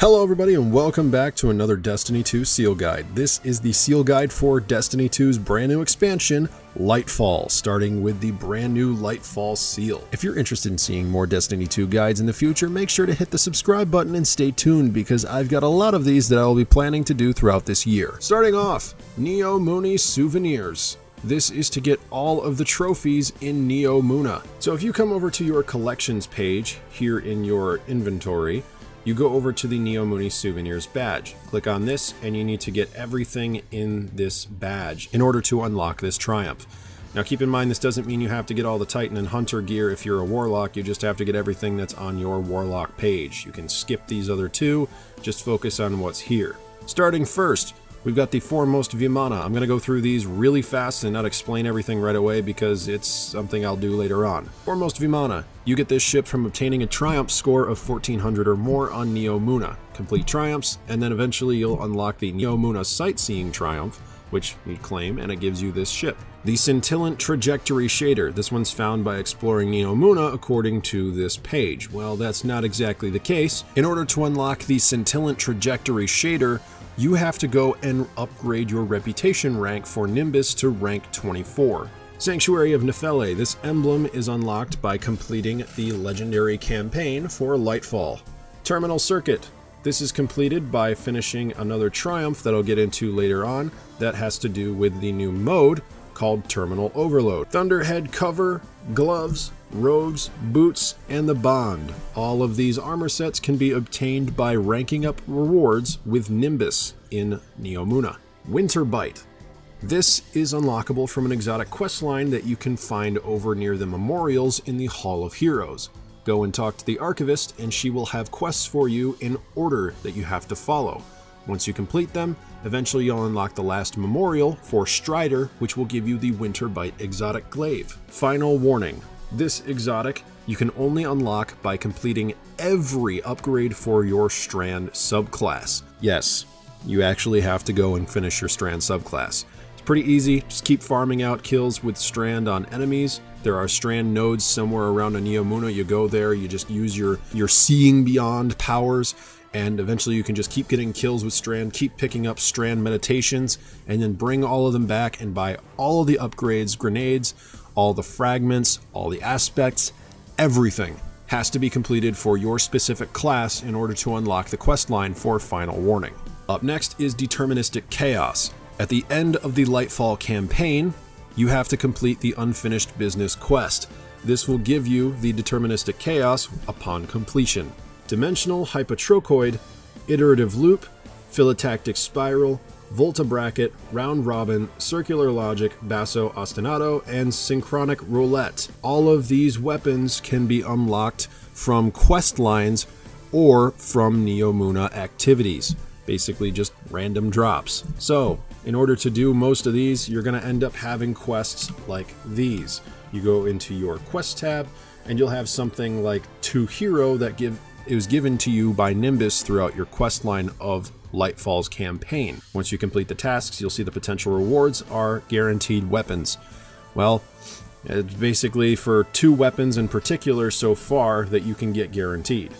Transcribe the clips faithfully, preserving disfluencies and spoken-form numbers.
Hello everybody and welcome back to another Destiny two Seal Guide. This is the Seal Guide for Destiny two's brand new expansion, Lightfall, starting with the brand new Lightfall Seal. If you're interested in seeing more Destiny two guides in the future, make sure to hit the subscribe button and stay tuned because I've got a lot of these that I will be planning to do throughout this year. Starting off, Neomuna Souvenirs. This is to get all of the trophies in Neomuna. So if you come over to your collections page here in your inventory, you go over to the Neomuna Souvenirs badge. Click on this and you need to get everything in this badge in order to unlock this triumph. Now keep in mind this doesn't mean you have to get all the Titan and Hunter gear if you're a Warlock, you just have to get everything that's on your Warlock page. You can skip these other two, just focus on what's here. Starting first, we've got the Foremost Vimana. I'm going to go through these really fast and not explain everything right away because it's something I'll do later on. Foremost Vimana. You get this ship from obtaining a Triumph score of fourteen hundred or more on Neomuna. Complete Triumphs, and then eventually you'll unlock the Neomuna Sightseeing Triumph, which you claim, and it gives you this ship. The Scintillant Trajectory Shader. This one's found by exploring Neomuna according to this page. Well, that's not exactly the case. In order to unlock the Scintillant Trajectory Shader, you have to go and upgrade your reputation rank for Nimbus to rank twenty-four. Sanctuary of Nefele. This emblem is unlocked by completing the legendary campaign for Lightfall. Terminal Circuit. This is completed by finishing another triumph that I'll get into later on that has to do with the new mode called Terminal Overload. Thunderhead cover, gloves, robes, boots, and the bond. All of these armor sets can be obtained by ranking up rewards with Nimbus in Neomuna. Winterbite. This is unlockable from an exotic questline that you can find over near the memorials in the Hall of Heroes. Go and talk to the Archivist and she will have quests for you in order that you have to follow. Once you complete them, eventually you'll unlock the last memorial for Strider, which will give you the Winterbite exotic glaive. Final Warning. This exotic you can only unlock by completing every upgrade for your Strand subclass. Yes, you actually have to go and finish your Strand subclass. It's pretty easy, just keep farming out kills with Strand on enemies. There are Strand nodes somewhere around a Neomuna, you go there, you just use your, your Seeing Beyond powers, and eventually you can just keep getting kills with Strand, keep picking up Strand meditations, and then bring all of them back and buy all of the upgrades, grenades, all the fragments, all the aspects, everything has to be completed for your specific class in order to unlock the questline for Final Warning. Up next is Deterministic Chaos. At the end of the Lightfall campaign, you have to complete the Unfinished Business quest. This will give you the Deterministic Chaos upon completion. Dimensional, Hypotrochoid, Iterative Loop, Philotactic Spiral, Volta Bracket, Round Robin, Circular Logic, Basso Ostinato, and Synchronic Roulette. All of these weapons can be unlocked from quest lines or from Neomuna activities. Basically just random drops. So, in order to do most of these, you're going to end up having quests like these. You go into your quest tab, and you'll have something like To Hero that give it was given to you by Nimbus throughout your quest line of Lightfall's campaign. Once you complete the tasks, you'll see the potential rewards are guaranteed weapons. Well, it's basically for two weapons in particular so far that you can get guaranteed.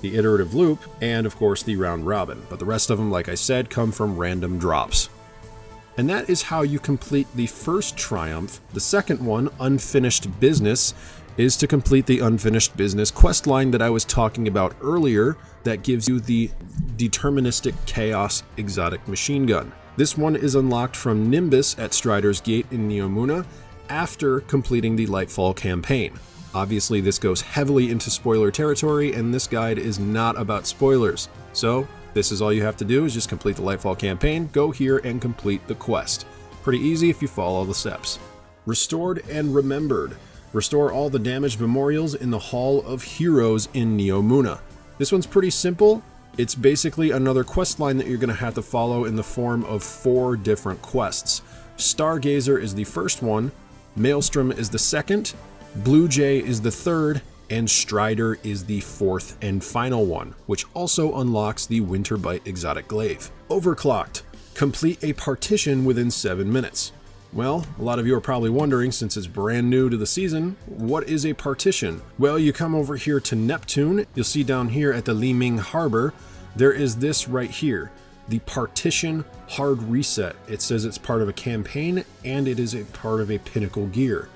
The Iterative Loop, and of course the Round Robin. But the rest of them, like I said, come from random drops. And that is how you complete the first triumph. The second one, Unfinished Business, is to complete the Unfinished Business questline that I was talking about earlier that gives you the Deterministic Chaos exotic machine gun. This one is unlocked from Nimbus at Strider's Gate in Neomuna after completing the Lightfall campaign. Obviously this goes heavily into spoiler territory and this guide is not about spoilers. So this is all you have to do is just complete the Lightfall campaign, go here and complete the quest. Pretty easy if you follow the steps. Restored and Remembered. Restore all the damaged memorials in the Hall of Heroes in Neomuna. This one's pretty simple. It's basically another quest line that you're going to have to follow in the form of four different quests. Stargazer is the first one, Maelstrom is the second, Blue Jay is the third, and Strider is the fourth and final one, which also unlocks the Winterbite exotic glaive. Overclocked. Complete a partition within seven minutes. Well, a lot of you are probably wondering, since it's brand new to the season, what is a partition? Well, you come over here to Neptune, you'll see down here at the Liming Harbor, there is this right here, the Partition Hard Reset. It says it's part of a campaign and it is a part of a Pinnacle gear.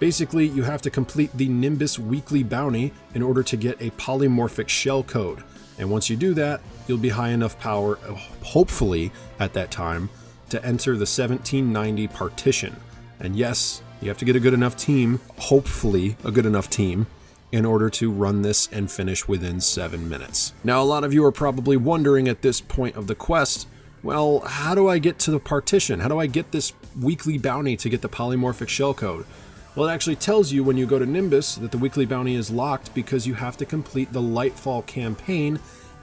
Basically, you have to complete the Nimbus weekly bounty in order to get a polymorphic shell code. And once you do that, you'll be high enough power, hopefully at that time, to enter the seventeen ninety partition. And yes, you have to get a good enough team, hopefully a good enough team, in order to run this and finish within seven minutes. Now, a lot of you are probably wondering at this point of the quest, well, how do I get to the partition? How do I get this weekly bounty to get the polymorphic shell code? Well, it actually tells you when you go to Nimbus that the weekly bounty is locked because you have to complete the Lightfall campaign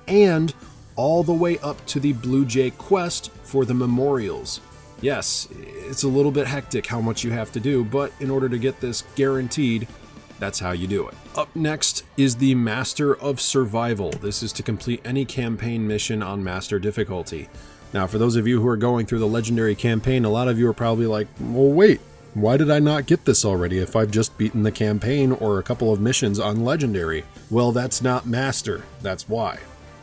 and all the way up to the Blue Jay quest for the memorials. Yes, it's a little bit hectic how much you have to do, but in order to get this guaranteed, that's how you do it. Up next is the Master of Survival. This is to complete any campaign mission on Master difficulty. Now, for those of you who are going through the Legendary campaign, a lot of you are probably like, well, wait. Why did I not get this already if I've just beaten the campaign or a couple of missions on Legendary? Well, that's not Master, that's why.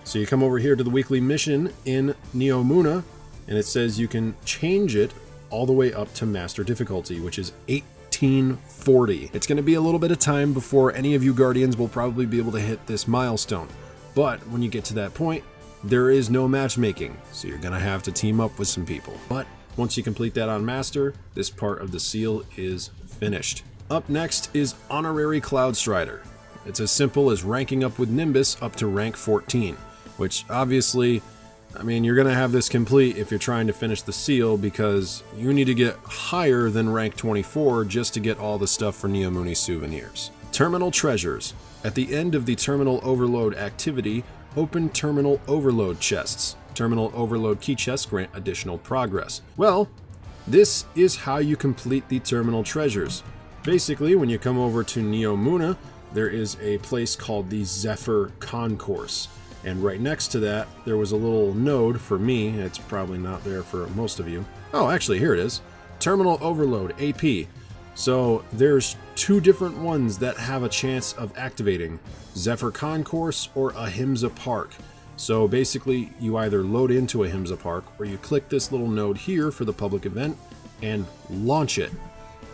So you come over here to the weekly mission in Neomuna, and it says you can change it all the way up to Master difficulty, which is eighteen forty. It's going to be a little bit of time before any of you Guardians will probably be able to hit this milestone. But when you get to that point, there is no matchmaking, so you're going to have to team up with some people. But once you complete that on Master, this part of the seal is finished. Up next is Honorary Cloud Strider. It's as simple as ranking up with Nimbus up to rank fourteen, which obviously, I mean, you're gonna have this complete if you're trying to finish the seal because you need to get higher than rank twenty-four just to get all the stuff for Neomuna souvenirs. Terminal Treasures. At the end of the Terminal Overload activity, open Terminal Overload chests. Terminal Overload key chests grant additional progress. Well, this is how you complete the Terminal Treasures. Basically, when you come over to Neomuna, there is a place called the Zephyr Concourse. And right next to that, there was a little node for me. It's probably not there for most of you. Oh, actually, here it is. Terminal Overload A P. So there's two different ones that have a chance of activating. Zephyr Concourse or Ahimsa Park. So basically, you either load into Ahimsa Park or you click this little node here for the public event and launch it.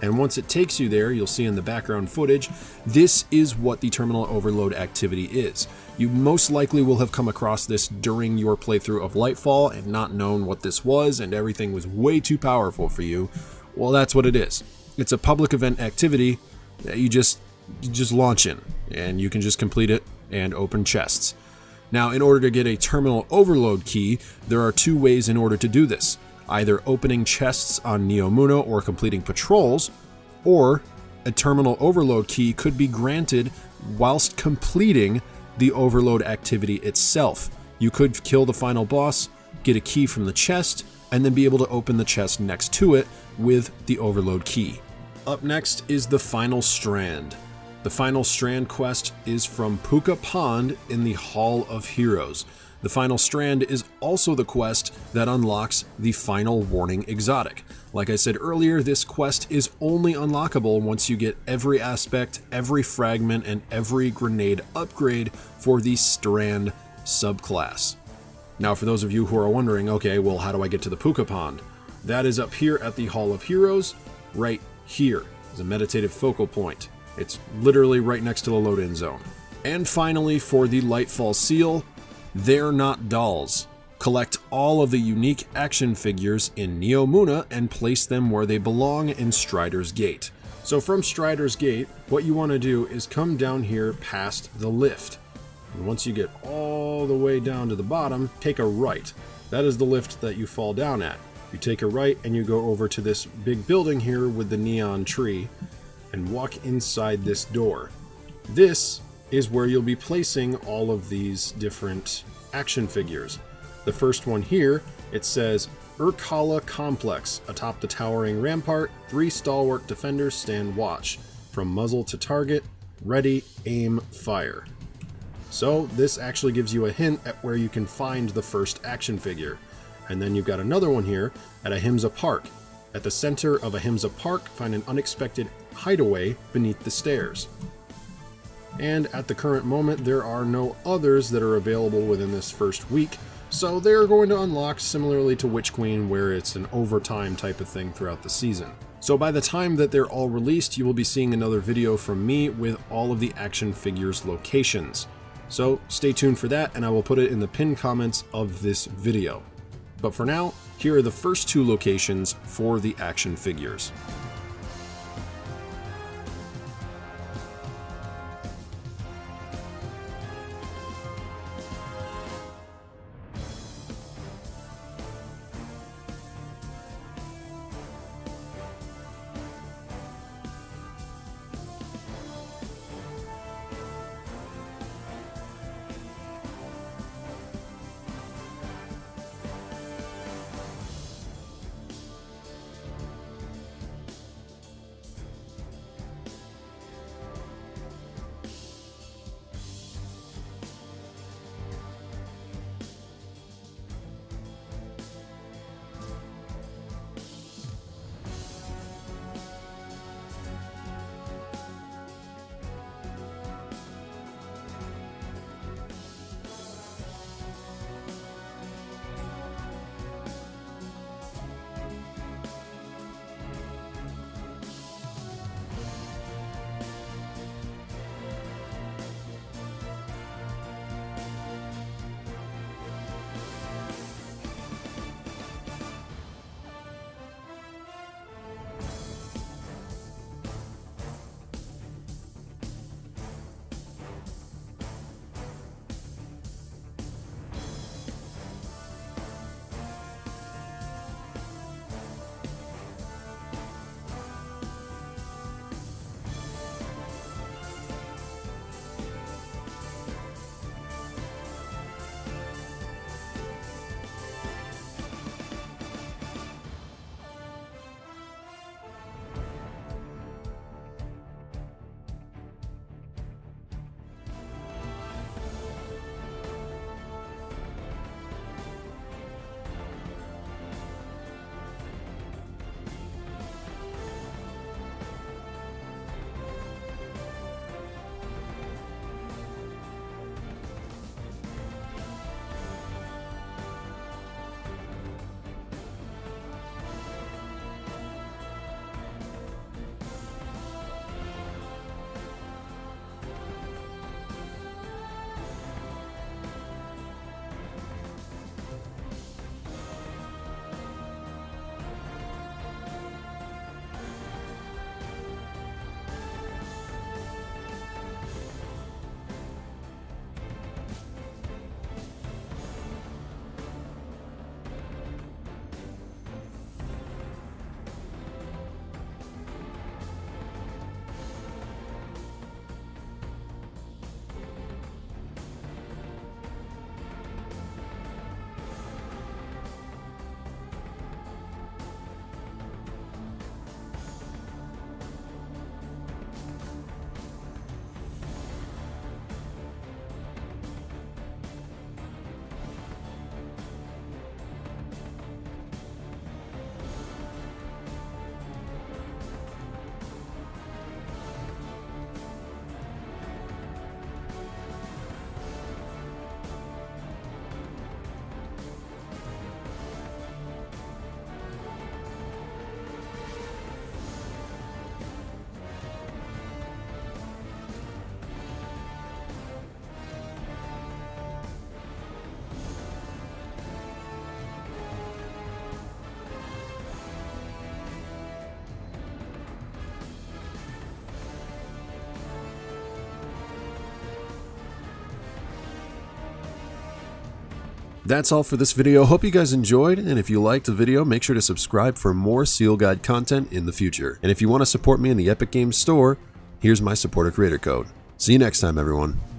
And once it takes you there, you'll see in the background footage, this is what the Terminal Overload activity is. You most likely will have come across this during your playthrough of Lightfall and not known what this was and everything was way too powerful for you. Well, that's what it is. It's a public event activity that you just, you just launch in and you can just complete it and open chests. Now, in order to get a Terminal Overload key, there are two ways in order to do this. Either opening chests on Neomuna or completing patrols, or a Terminal Overload key could be granted whilst completing the Overload activity itself. You could kill the final boss, get a key from the chest, and then be able to open the chest next to it with the Overload key. Up next is the Final Strand. The Final Strand quest is from Puka Pond in the Hall of Heroes. The Final Strand is also the quest that unlocks the Final Warning exotic. Like I said earlier, this quest is only unlockable once you get every aspect, every fragment, and every grenade upgrade for the Strand subclass. Now, for those of you who are wondering, okay, well, how do I get to the Puka Pond? That is up here at the Hall of Heroes. Right here is a meditative focal point. It's literally right next to the load-in zone. And finally, for the Lightfall seal, They're Not Dolls. Collect all of the unique action figures in Neomuna and place them where they belong in Strider's Gate. So from Strider's Gate, what you want to do is come down here past the lift. And once you get all the way down to the bottom, take a right. That is the lift that you fall down at. You take a right and you go over to this big building here with the neon tree, and walk inside this door. This is where you'll be placing all of these different action figures. The first one here, it says Urkala Complex. Atop the towering rampart, three stalwart defenders stand watch. From muzzle to target, ready, aim, fire. So this actually gives you a hint at where you can find the first action figure. And then you've got another one here at Ahimsa Park. At the center of Ahimsa Park, find an unexpected hideaway beneath the stairs. and at the current moment there are no others that are available within this first week, so they are going to unlock similarly to Witch Queen, where it's an overtime type of thing throughout the season. So by the time that they're all released, you will be seeing another video from me with all of the action figures locations. So stay tuned for that, and I will put it in the pinned comments of this video. But for now, here are the first two locations for the action figures. That's all for this video. Hope you guys enjoyed, and if you liked the video, make sure to subscribe for more Seal Guide content in the future. And if you want to support me in the Epic Games Store, here's my supporter creator code. See you next time, everyone.